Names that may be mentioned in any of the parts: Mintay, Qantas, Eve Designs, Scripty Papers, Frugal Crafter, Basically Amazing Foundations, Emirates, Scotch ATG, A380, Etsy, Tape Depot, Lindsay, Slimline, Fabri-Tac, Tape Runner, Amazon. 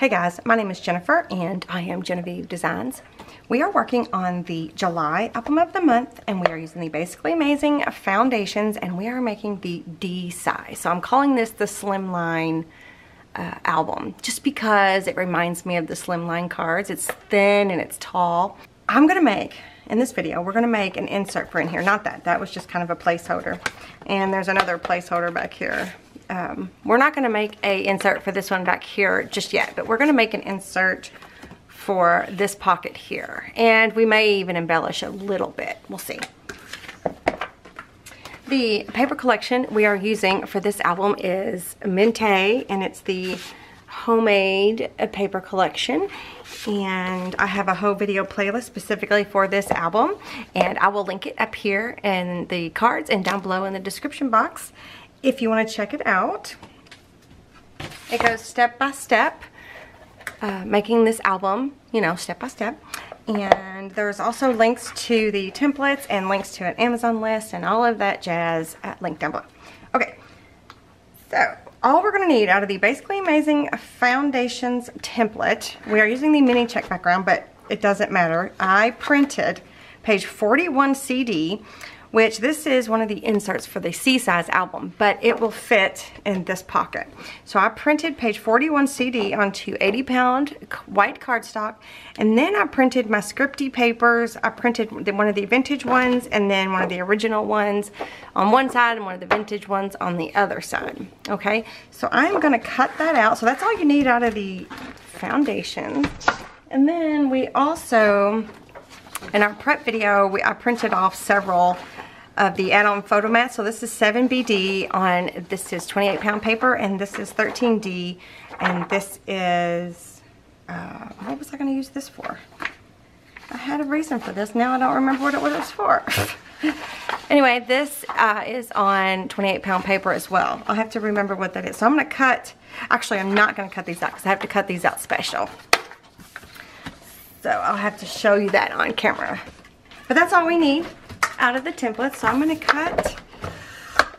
Hey guys, my name is Jennifer and I am Eve Designs. We are working on the July album of the month and we are using the Basically Amazing Foundations and we are making the D size. So I'm calling this the Slimline album just because it reminds me of the Slimline cards. It's thin and it's tall. I'm going to make, in this video, we're going to make an insert print here. Not that. That was just kind of a placeholder. And there's another placeholder back here. We're not going to make a insert for this one back here just yet, but we're going to make an insert for this pocket here, and we may even embellish a little bit. We'll see. The paper collection we are using for this album is Mintay, and it's the homemade paper collection, and I have a whole video playlist specifically for this album, and I will link it up here in the cards and down below in the description box if you want to check it out. It goes step by step, making this album, you know, step by step. And there's also links to the templates and links to an Amazon list and all of that jazz linked down below. Okay, so all we're going to need out of the Basically Amazing Foundations template, we are using the mini check background, but it doesn't matter. I printed page 41 CD, which this is one of the inserts for the C size album, but it will fit in this pocket. So I printed page 41 CD onto 80-pound white cardstock, and then I printed my scripty papers. I printed one of the vintage ones and then one of the original ones on one side and one of the vintage ones on the other side. Okay, so I'm gonna cut that out. So that's all you need out of the foundation. And then we also, in our prep video, I printed off several of the add-on photo mats. So this is 7BD on, this is 28-pound paper, and this is 13D, and this is, what was I going to use this for? I had a reason for this. Now I don't remember what it was for. Anyway, this is on 28-pound paper as well. I'll have to remember what that is. So I'm going to cut, actually I'm not going to cut these out because I have to cut these out special. So I'll have to show you that on camera. But that's all we need out of the template. So I'm going to cut.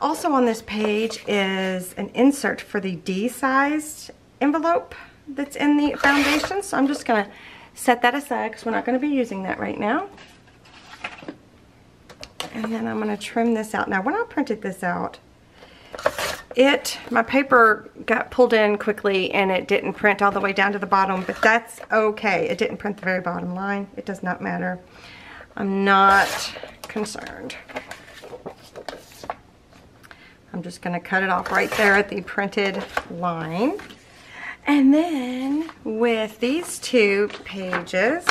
Also on this page is an insert for the D-sized envelope that's in the foundation. So I'm just going to set that aside because we're not going to be using that right now. And then I'm going to trim this out. Now when I printed this out, my paper got pulled in quickly and it didn't print all the way down to the bottom, but that's okay. It didn't print the very bottom line. It does not matter. I'm not concerned. I'm just going to cut it off right there at the printed line. And then with these two pages,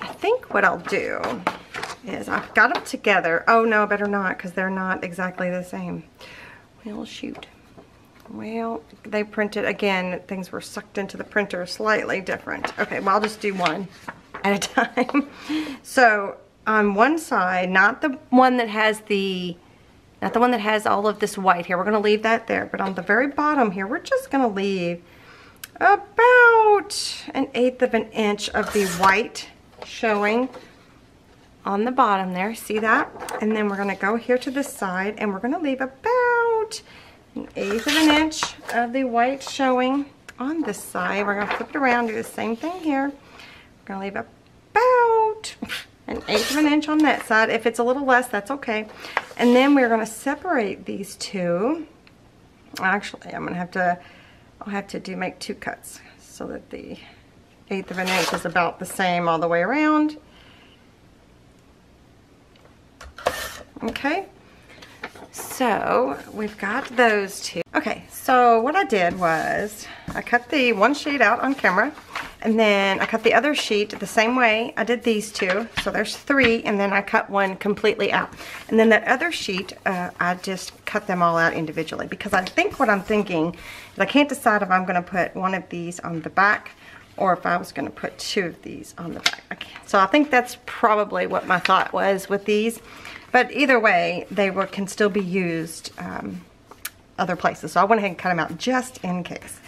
I think what I'll do is I've got them together. Oh no, better not, because they're not exactly the same. Well, shoot. Well, they printed again. Things were sucked into the printer slightly different. Okay, well, I'll just do one at a time. So on one side, not the one that has all of this white here. We're going to leave that there. But on the very bottom here, we're just going to leave about 1/8 of an inch of the white showing on the bottom there. See that? And then we're going to go here to this side and we're going to leave about 1/8 of an inch of the white showing on this side. We're going to flip it around, do the same thing here. We're going to leave about 1/8 of an inch on that side. If it's a little less, that's okay. And then we're going to separate these two. Actually, I'm going to have to, I'll have to make two cuts so that the 1/8 of an inch is about the same all the way around. Okay. So we've got those two. Okay, so what I did was I cut the one sheet out on camera and then I cut the other sheet the same way I did these two. So there's three, and then I cut one completely out. And then that other sheet, I just cut them all out individually because I think what I'm thinking is I can't decide if I'm going to put one of these on the back or if I was going to put two of these on the back. So I think that's probably what my thought was with these. But either way, they can still be used other places. So I went ahead and cut them out just in case.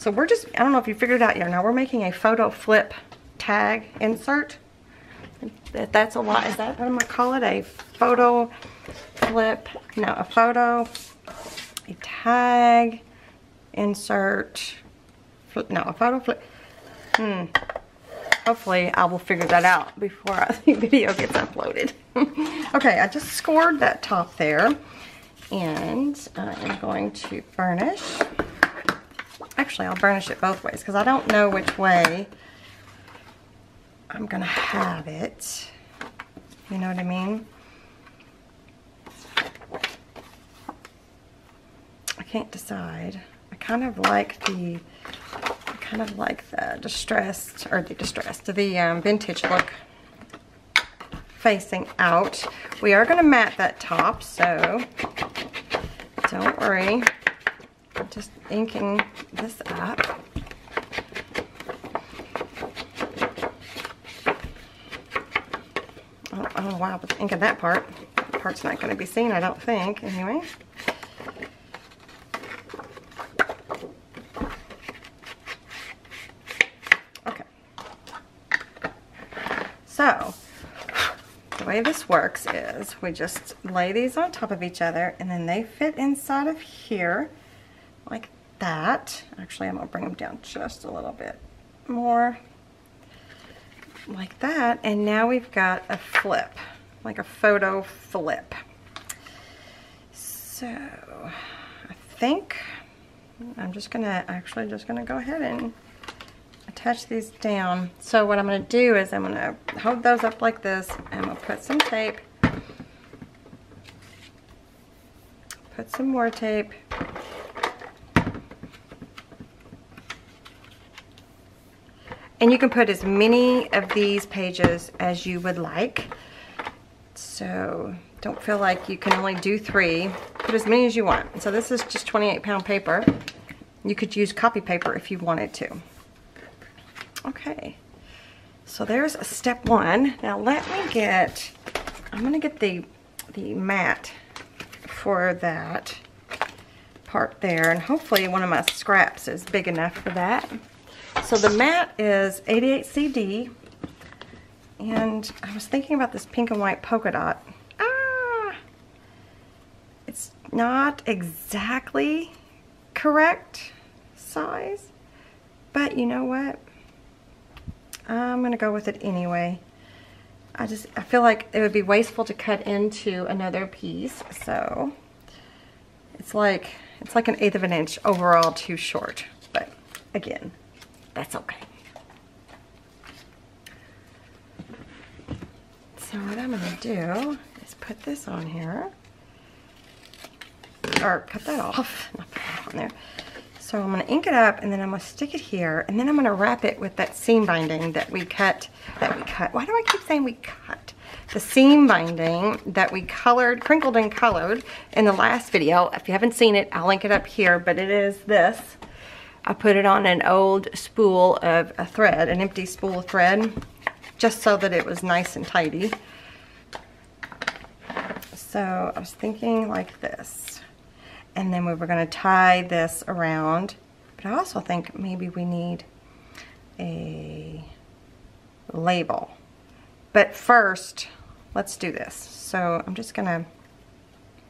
So we're just, I don't know if you figured it out yet. Now we're making a photo flip tag insert. That's a lot. Is that what I'm going to call it? A photo flip, no, a photo, a tag, insert, Hopefully I will figure that out before the video gets uploaded. Okay, I just scored that top there, and I am going to burnish. Actually, I'll burnish it both ways because I don't know which way I'm going to have it. You know what I mean? I can't decide. I kind of like the vintage look facing out. We are going to mat that top, so don't worry. I'm just inking this up. I don't know why I was inking that part. That part's not going to be seen, I don't think, anyway. So, the way this works is we just lay these on top of each other, and then they fit inside of here like that. Actually, I'm going to bring them down just a little bit more like that. And now we've got a flip, like a photo flip. So, I think I'm just going to go ahead and attach these down. So what I'm going to do is I'm going to hold those up like this, and I'm going to put some tape, put some more tape, and you can put as many of these pages as you would like. So don't feel like you can only do 3. Put as many as you want. So this is just 28-pound paper. You could use copy paper if you wanted to. Okay, so there's a step 1. Now let me get, I'm going to get the mat for that part there, and hopefully one of my scraps is big enough for that. So the mat is 88 CD, and I was thinking about this pink and white polka dot. It's not exactly correct size, but you know what? I'm going to go with it anyway. I feel like it would be wasteful to cut into another piece, so it's like an 1/8 of an inch overall too short, but again, that's okay. So what I'm going to do is put this on here, or cut that off, not put that on there. So I'm going to ink it up, and then I'm going to stick it here, and then I'm going to wrap it with that seam binding that we cut, Why do I keep saying we cut? The seam binding that we colored, crinkled and colored in the last video. If you haven't seen it, I'll link it up here, but it is this. I put it on an old spool of a thread, an empty spool of thread, just so that it was nice and tidy. So I was thinking like this. And then we were going to tie this around, but I also think maybe we need a label. But first, let's do this. So I'm just going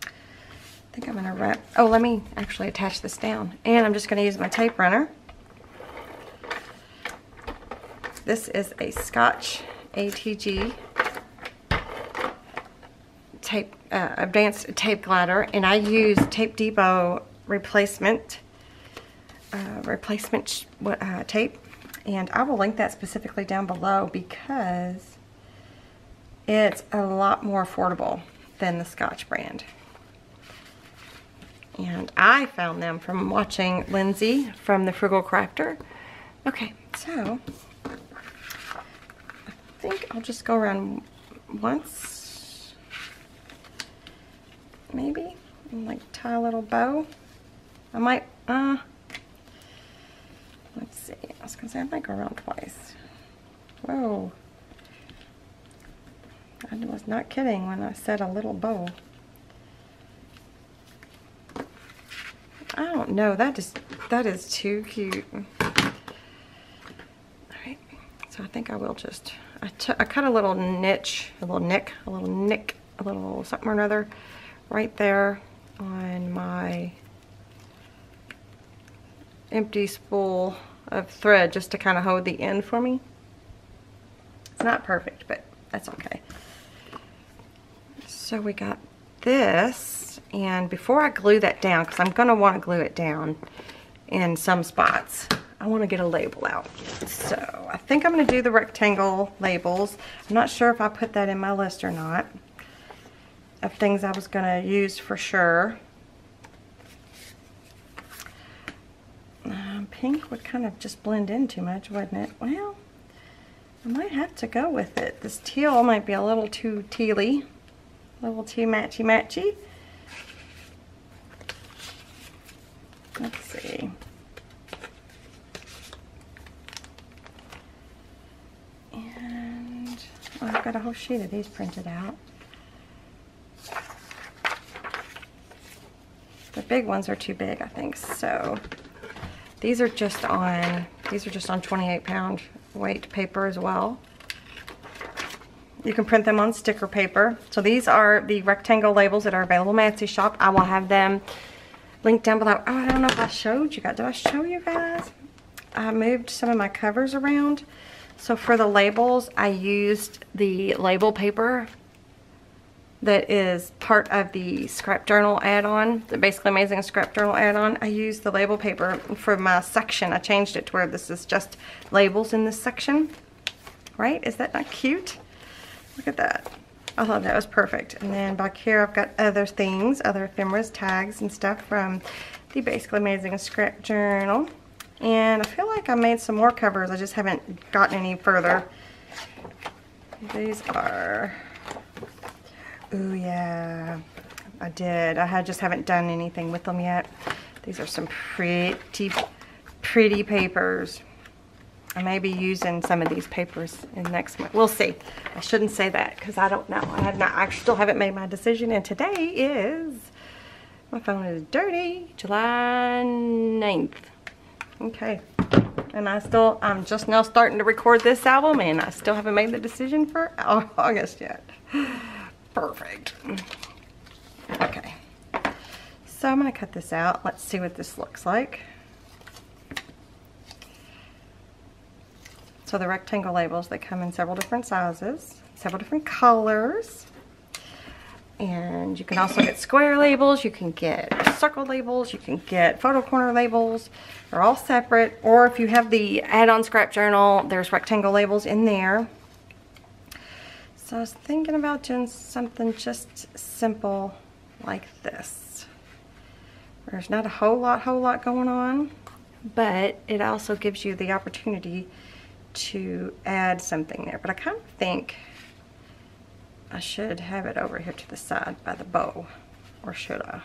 to, wrap, let me actually attach this down. And I'm just going to use my tape runner. This is a Scotch ATG tape, advanced tape glider, and I use Tape Depot replacement tape, and I will link that specifically down below because it's a lot more affordable than the Scotch brand. And I found them from watching Lindsay from the Frugal Crafter. Okay, so I think I'll just go around once, maybe, and like tie a little bow. I might, let's see, I was gonna say I might go around twice. Whoa, I was not kidding when I said a little bow. I don't know, that is too cute. Alright, so I think I will just, I cut a little niche, a little nick, a little something or another right there on my empty spool of thread just to kind of hold the end for me. It's not perfect, but that's okay. So we got this, and before I glue that down, because I'm going to want to glue it down in some spots, I want to get a label out. So I think I'm going to do the rectangle labels. I'm not sure if I put that in my list or not of things I was going to use for sure. Pink would kind of just blend in too much, wouldn't it? Well, I might have to go with it. This teal might be a little too tealy, a little too matchy-matchy. Let's see. And oh, I've got a whole sheet of these printed out. The big ones are too big, I think, so. These are just on 28-pound weight paper as well. You can print them on sticker paper. So these are the rectangle labels that are available in Etsy shop. I will have them linked down below. Oh, I don't know if I showed you guys. Did I show you guys? I moved some of my covers around. So for the labels, I used the label paper that is part of the scrap journal add-on, the Basically Amazing scrap journal add-on. I used the label paper for my section. I changed it to where this is just labels in this section. Right? Is that not cute? Look at that. I thought that was perfect. And then back here I've got other things, other ephemeras, tags, and stuff from the Basically Amazing scrap journal. And I feel like I made some more covers. I just haven't gotten any further. These are... Oh yeah, I did. I just haven't done anything with them yet. These are some pretty papers. I may be using some of these papers in next month. We'll see. I shouldn't say that because I don't know. I still haven't made my decision, and today is, my phone is dirty, July 9th. Okay, and I'm just now starting to record this album, and I still haven't made the decision for August yet. Perfect. Okay, so I'm going to cut this out. Let's see what this looks like. So the rectangle labels, they come in several different sizes, several different colors, and you can also get square labels, you can get circle labels, you can get photo corner labels. They're all separate, or if you have the add-on scrap journal, there's rectangle labels in there. So I was thinking about doing something just simple like this. There's not a whole lot going on, but it also gives you the opportunity to add something there. But I kind of think I should have it over here to the side by the bow, or should I?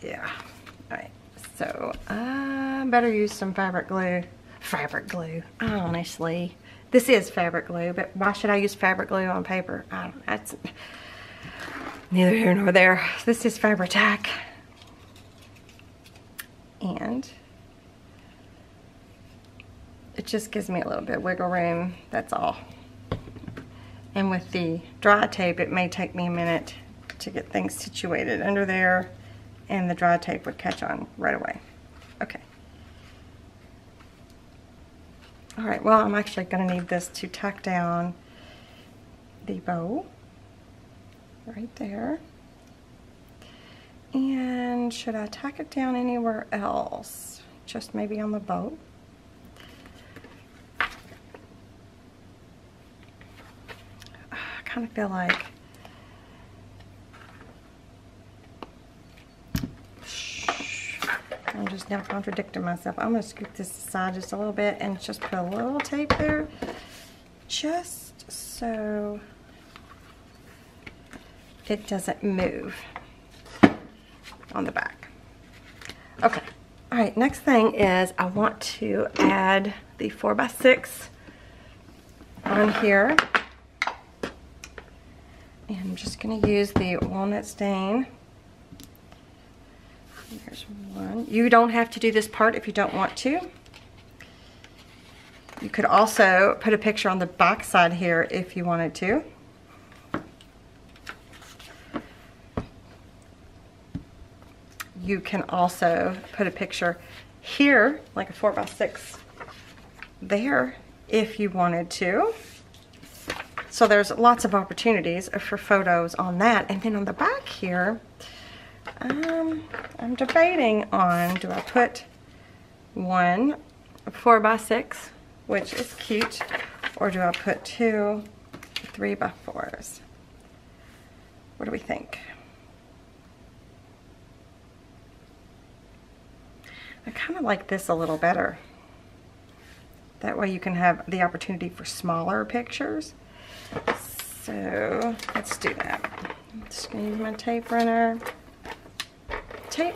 Yeah, all right, so I better use some fabric glue. Fabric glue. Honestly, this is fabric glue, but why should I use fabric glue on paper? I don't know. That's neither here nor there. This is Fabri-Tac, and it just gives me a little bit of wiggle room. That's all. And with the dry tape, it may take me a minute to get things situated under there, and the dry tape would catch on right away. Okay. All right, well, I'm actually going to need this to tuck down the bow right there. And should I tuck it down anywhere else? Just maybe on the bow? I kind of feel like I'm just now contradicting myself. I'm going to scoop this aside just a little bit and just put a little tape there, just so it doesn't move on the back. Okay. All right. Next thing is I want to add the 4x6 on here. And I'm just going to use the walnut stain. There's one. You don't have to do this part if you don't want to. You could also put a picture on the back side here if you wanted to. you can also put a picture here, like a 4x6 there, if you wanted to. So there's lots of opportunities for photos on that. And then on the back here, I'm debating on, do I put one 4x6, which is cute, or do I put two 3x4s? What do we think? I kind of like this a little better. That way you can have the opportunity for smaller pictures. So let's do that. I'm just going to use my tape runner. Tape.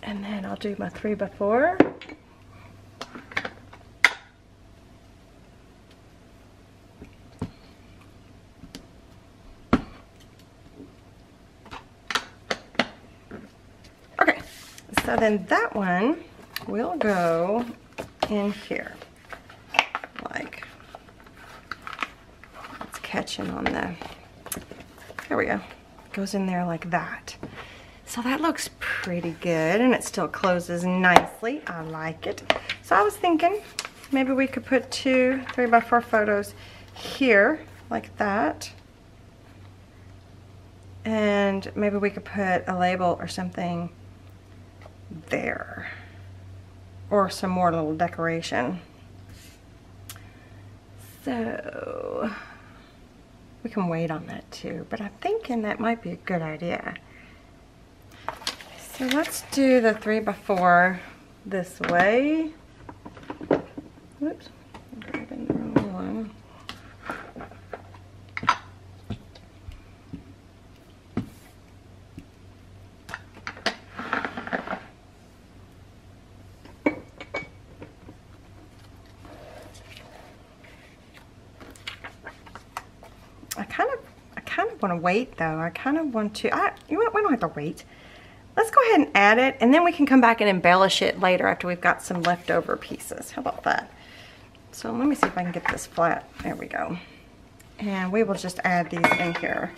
And then I'll do my 3x4. Okay, so then that one will go in here. Like, it's catching on the, there we go. Goes in there like that. So that looks pretty good, and it still closes nicely. I like it. So I was thinking maybe we could put two 3x4 photos here like that, and maybe we could put a label or something there, or some more little decoration. So we can wait on that too, but I'm thinking that might be a good idea. So let's do the 3x4 this way. Oops, I'm grabbing the wrong one. I kind of want to wait though. We don't have to wait. Let's go ahead and add it, and then we can come back and embellish it later after we've got some leftover pieces. How about that? So let me see if I can get this flat. There we go. And we will just add these in here.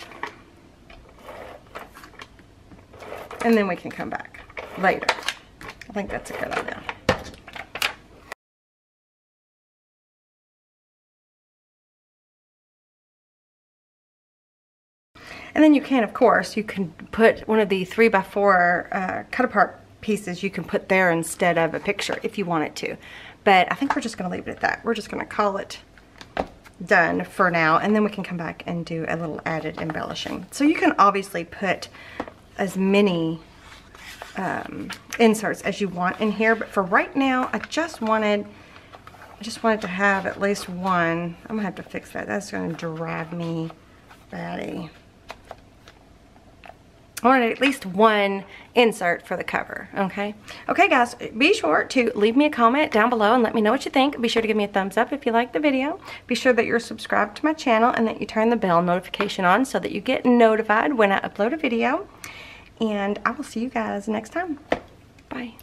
And then we can come back later. I think that's a good idea. And then you can, of course, you can put one of the 3x4 cut apart pieces, you can put there instead of a picture if you wanted to. But I think we're just going to leave it at that. We're just going to call it done for now, and then we can come back and do a little added embellishing. So you can obviously put as many inserts as you want in here, but for right now, I just wanted to have at least one. I'm going to have to fix that. That's going to drive me batty. I wanted at least one insert for the cover, okay? Okay, guys, be sure to leave me a comment down below and let me know what you think. Be sure to give me a thumbs up if you like the video. Be sure that you're subscribed to my channel and that you turn the bell notification on so that you get notified when I upload a video. And I will see you guys next time. Bye.